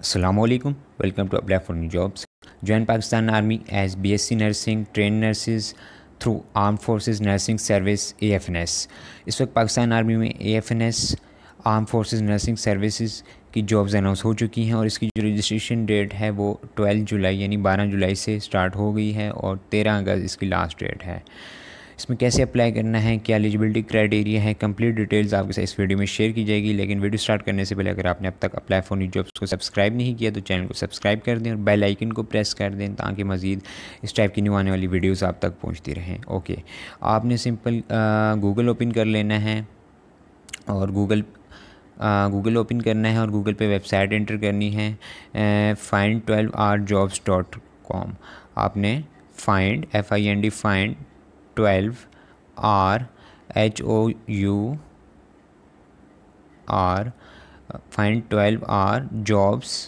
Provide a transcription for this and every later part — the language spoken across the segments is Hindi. Assalamualaikum, welcome to apply for new jobs. Join Pakistan Army as BSc Nursing, trained nurses through Armed Forces Nursing Service AFNS. इस वक्त पाकिस्तान आर्मी में AFNS arm forces nursing services की जॉब्स अनाउंस हो चुकी हैं और इसकी जो रजिस्ट्रेशन डेट है वो 12 जुलाई यानी 12 जुलाई से स्टार्ट हो गई है और 13 अगस्त इसकी लास्ट डेट है। इसमें कैसे अप्लाई करना है, क्या एलिजिबिलिटी क्राइटेरिया है, कंप्लीट डिटेल्स आपके साथ इस वीडियो में शेयर की जाएगी। लेकिन वीडियो स्टार्ट करने से पहले अगर आपने अब तक अप्लाई फॉर न्यू जॉब्स को सब्सक्राइब नहीं किया तो चैनल को सब्सक्राइब कर दें और बेल आइकन को प्रेस कर दें ताकि मज़ीद इस टाइप की न्यू आने वाली वीडियोज़ आप तक पहुँचती रहें। ओके, आपने सिंपल गूगल ओपन कर लेना है और गूगल ओपन करना है और गूगल पे वेबसाइट एंटर करनी है find12rjobs.com। आपने find FIND find 12RHOUR find 12rjobs.com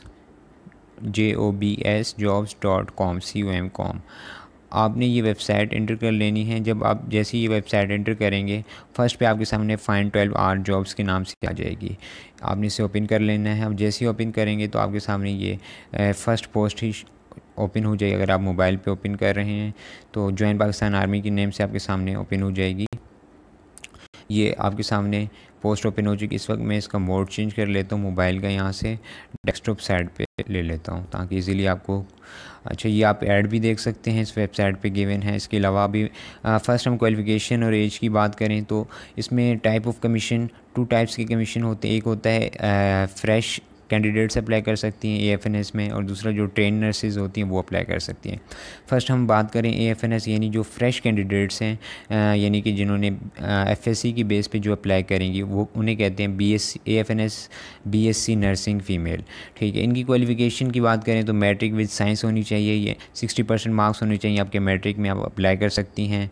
आपने ये वेबसाइट एंटर कर लेनी है। जब आप जैसे ही ये वेबसाइट एंटर करेंगे फर्स्ट पे आपके सामने फाइंड 12R जॉब्स के नाम से आ जाएगी, आपने इसे ओपन कर लेना है। अब जैसे ही ओपन करेंगे तो आपके सामने ये फ़र्स्ट पोस्ट ही ओपन हो जाएगी। अगर आप मोबाइल पे ओपन कर रहे हैं तो जॉइन पाकिस्तान आर्मी के नेम से आपके सामने ओपन हो जाएगी। ये आपके सामने पोस्ट ओपन हो चुकी। इस वक्त मैं इसका मोड चेंज कर लेता हूँ, मोबाइल का यहाँ से डेस्कटॉप साइड पे ले लेता हूँ ताकि इजीली आपको। अच्छा, ये आप ऐड भी देख सकते हैं इस वेबसाइट पे गिवन है। इसके अलावा भी फर्स्ट हम क्वालिफ़िकेशन और एज की बात करें तो इसमें टाइप ऑफ कमीशन 2 टाइप्स के कमीशन होते हैं। एक होता है फ्रेश कैंडिडेट्स अप्लाई कर सकती हैं AFNS में और दूसरा जो ट्रेन नर्सेज होती हैं वो अप्लाई कर सकती हैं। फर्स्ट हम बात करें AFNS यानी जो फ्रेश कैंडिडेट्स हैं यानी कि जिन्होंने FSc की बेस पे जो अप्लाई करेंगी वो उन्हें कहते हैं BSc नर्सिंग फ़ीमेल। ठीक है, इनकी क्वालिफ़िकेशन की बात करें तो मैट्रिक विद साइंस होनी चाहिए, ये 60% मार्क्स होने चाहिए आपके मैट्रिक में, आप अप्लाई कर सकती हैं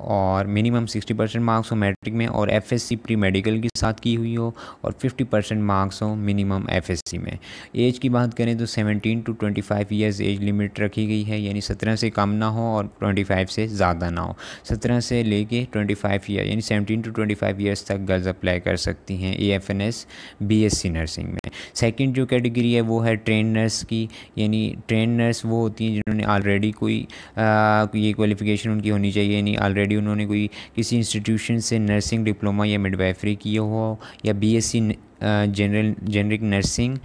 और मिनिमम 60% मार्क्स हो मैट्रिक में और FSc प्री मेडिकल के साथ की हुई हो और 50% मार्क्स हो मिनिमम FSc में। एज की बात करें तो 17 to 25 ईयर्स एज लिमिट रखी गई है यानी 17 से कम ना हो और 25 से ज़्यादा ना हो। 17 से लेके 25 ईयर यानी 17 to 25 ईयर्स तक गर्ल्स अप्लाई कर सकती हैं AFNS BSc नर्सिंग में। सेकेंड जो कैटेगरी है वो है ट्रेन नर्स की, यानी ट्रेन नर्स वो होती हैं जिन्होंने ऑलरेडी कोई ये क्वालिफ़िकेशन उनकी होनी चाहिए यानी ऑलरेडी उन्होंने कोई किसी इंस्टीट्यूशन से नर्सिंग डिप्लोमा या मिडवाइफरी किया हो या BSc जेनरिक नर्सिंग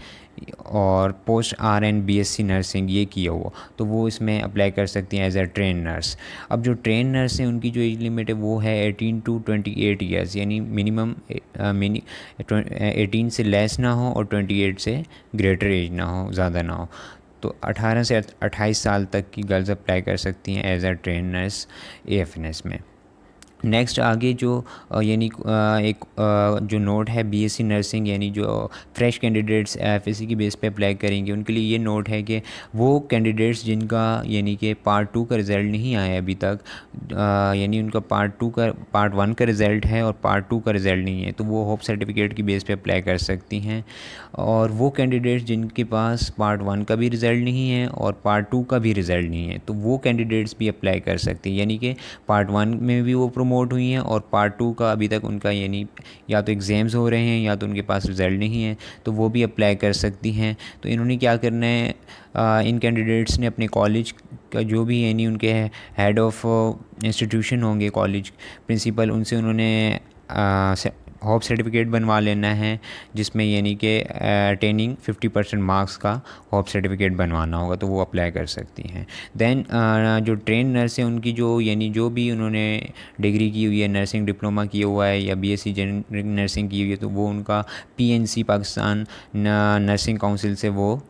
और पोस्ट RN BSc नर्सिंग ये किया हुआ, तो वो इसमें अप्लाई कर सकती हैं एज अ ट्रेन नर्स। अब जो ट्रेन नर्स हैं उनकी जो एज लिमिट है वो है 18 to 28 ईयर्स यानी मिनिमम 18 से लेस ना हो और 28 से ग्रेटर एज ना हो, ज़्यादा ना हो। तो 18 से 28 साल तक की गर्ल्स अप्लाई कर सकती हैं as a train nurse AFNS में। नेक्स्ट आगे जो यानी एक जो नोट है BSc नर्सिंग यानी जो फ्रेश कैंडिडेट्स FSc की बेस पे अप्लाई करेंगे उनके लिए ये नोट है कि वो कैंडिडेट्स जिनका यानी कि पार्ट 2 का रिज़ल्ट नहीं आया अभी तक, यानी उनका पार्ट 1 का रिज़ल्ट है और पार्ट 2 का रिज़ल्ट नहीं है, तो वो होप सर्टिफिकेट की बेस पे अप्लाई कर सकती हैं। और वो कैंडिडेट्स जिनके पास पार्ट 1 का भी रिज़ल्ट नहीं है और पार्ट 2 का भी रिज़ल्ट नहीं है, तो वो कैंडिडेट्स भी अप्लाई कर सकती हैं यानी कि पार्ट 1 में भी वो मोड हुई हैं और पार्ट 2 का अभी तक उनका यानी या तो एग्ज़ाम्स हो रहे हैं या तो उनके पास रिज़ल्ट नहीं है, तो वो भी अप्लाई कर सकती हैं। तो इन्होंने क्या करना है, इन कैंडिडेट्स ने अपने कॉलेज का जो भी यानी उनके हेड ऑफ़ इंस्टीट्यूशन होंगे कॉलेज प्रिंसिपल, उनसे उन्होंने होप सर्टिफिकेट बनवा लेना है जिसमें यानी कि अटेनिंग 50% मार्क्स का होप सर्टिफिकेट बनवाना होगा, तो वो अप्लाई कर सकती हैं। दैन जो ट्रेन नर्स हैं उनकी जो यानी जो भी उन्होंने डिग्री की हुई है, नर्सिंग डिप्लोमा किया हुआ है या BSc जेनरिक नर्सिंग की हुई है, तो वो उनका PNC पाकिस्तान नर्सिंग काउंसिल से वो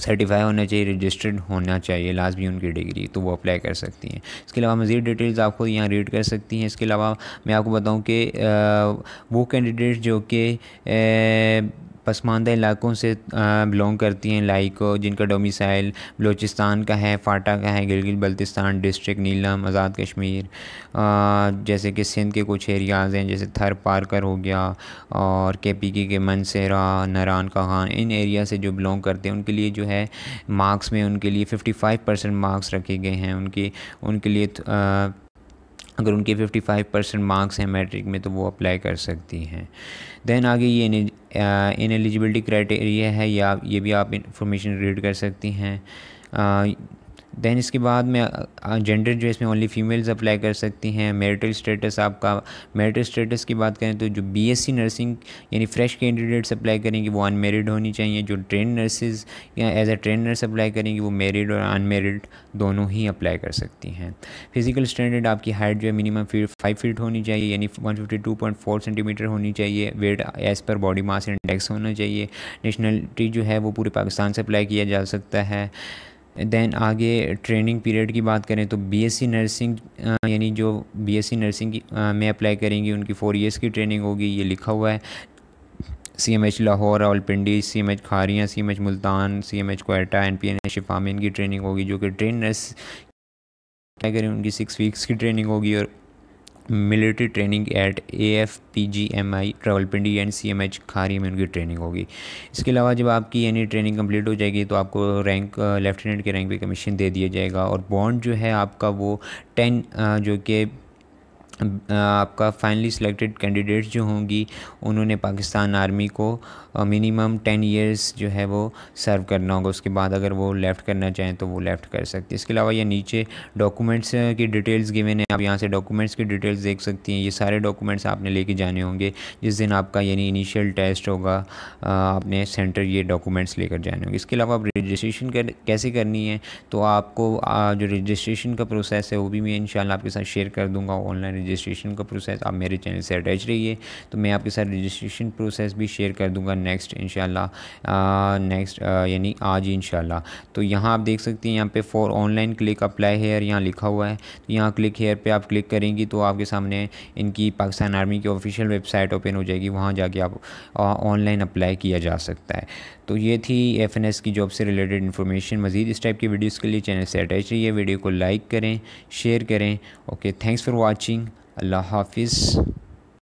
सर्टिफाई होना चाहिए, रजिस्टर्ड होना चाहिए लाजमी उनकी डिग्री, तो वो अप्लाई कर सकती हैं। इसके अलावा मज़ीद डिटेल्स आप खुद यहाँ रीड कर सकती हैं। इसके अलावा मैं आपको बताऊं कि वो कैंडिडेट जो कि पसमानदा इलाकों से बिलोंग करती हैं लाइक जिनका डोमिसाइल बलूचिस्तान का है, फाटा का है, गिलगित बल्तिस्तान डिस्ट्रिक्ट, नीलम, आज़ाद कश्मीर, जैसे कि सिंध के कुछ एरियाज़ हैं जैसे थर पारकर हो गया और KPK के मनसेरा, नारान का खान, इन एरिया से जो बिलोंग करते हैं उनके लिए जो है मार्क्स में उनके लिए 55% मार्क्स रखे गए हैं। उनके लिए अगर उनके 55% मार्क्स हैं मैट्रिक में तो वो अप्लाई कर सकती हैं। दैन आगे ये इनएलिजिबिलिटी क्राइटेरिया है, या ये भी आप इंफॉर्मेशन रीड कर सकती हैं। दैन इसके बाद में जेंडर जो इसमें ओनली फीमेल्स अप्लाई कर सकती हैं। मैरिटल स्टेटस, आपका मैरिटल स्टेटस की बात करें तो जो बीएससी नर्सिंग यानी फ्रेश कैंडिडेट्स अप्लाई करेंगे वो अनमेरिड होनी चाहिए। जो ट्रेन नर्सेज या as a train nurse apply करेंगी वो मैरिड और अनमेरिड दोनों ही अप्लाई कर सकती हैं। फिजिकल स्टैंडर्ड, आपकी हाइट जो है मिनिमम 5 फीट होनी चाहिए यानी 152.4 सेंटीमीटर होनी चाहिए। Weight as per body mass index होना चाहिए। नेशनलिटी जो है वो पूरे पाकिस्तान से अप्लाई किया जा सकता है। दैन आगे ट्रेनिंग पीरियड की बात करें तो बीएससी नर्सिंग यानी जो बीएससी नर्सिंग में अप्लाई करेंगी उनकी 4 इयर्स की ट्रेनिंग होगी, ये लिखा हुआ है। CMH Lahore, Rawalpindi, CMH Kharian, CMH Multan, CMH Quetta, NPMH Shifa में इनकी ट्रेनिंग होगी। जो कि ट्रेन नर्स अप्लाई करें उनकी 6 वीक्स की ट्रेनिंग होगी। और military training at FPGMI Rawalpindi and CMH Kharian में उनकी ट्रेनिंग होगी। इसके अलावा जब आपकी यानी ट्रेनिंग कंप्लीट हो जाएगी तो आपको रैंक लेफ्टिनेंट के रैंक पे कमीशन दे दिया जाएगा। और बॉन्ड जो है आपका वो 10 जो कि आपका फाइनली सिलेक्टेड कैंडिडेट्स जो होंगी उन्होंने पाकिस्तान आर्मी को मिनिमम 10 इयर्स जो है वो सर्व करना होगा। उसके बाद अगर वो लेफ़्ट करना चाहें तो वो लेफ़्ट कर सकते हैं। इसके अलावा ये नीचे डॉक्यूमेंट्स की डिटेल्स गिवन है, आप यहाँ से डॉक्यूमेंट्स की डिटेल्स देख सकती हैं। ये सारे डॉक्यूमेंट्स आपने लेके जाने होंगे जिस दिन आपका यानी इनिशियल टेस्ट होगा, आपने सेंटर ये डॉक्यूमेंट्स लेकर जाने होंगे। इसके अलावा आप रजिस्ट्रेशन कैसे करनी है तो आपको जो रजिस्ट्रेशन का प्रोसेस है वो भी मैं इंशाल्लाह आपके साथ शेयर कर दूँगा। ऑनलाइन रजिस्ट्रेशन का प्रोसेस आप मेरे चैनल से अटैच रहिए तो मैं आपके साथ रजिस्ट्रेशन प्रोसेस भी शेयर कर दूंगा नेक्स्ट इंशाल्लाह, नेक्स्ट यानी आज इंशाल्लाह। तो यहाँ आप देख सकती हैं, यहाँ पे for online click apply here यहाँ लिखा हुआ है। तो यहाँ क्लिक हेयर पे आप क्लिक करेंगी तो आपके सामने इनकी पाकिस्तान आर्मी की ऑफिशियल वेबसाइट ओपन हो जाएगी, वहाँ जाके आप ऑनलाइन अप्लाई किया जा सकता है। तो ये थी FNS की जॉब से रिलेटेड इन्फॉर्मेशन। मज़ीद इस टाइप की वीडियोस के लिए चैनल से अटैच रहिए। वीडियो को लाइक करें, शेयर करें। Okay, thanks for watching. अल्लाह हाफिज़।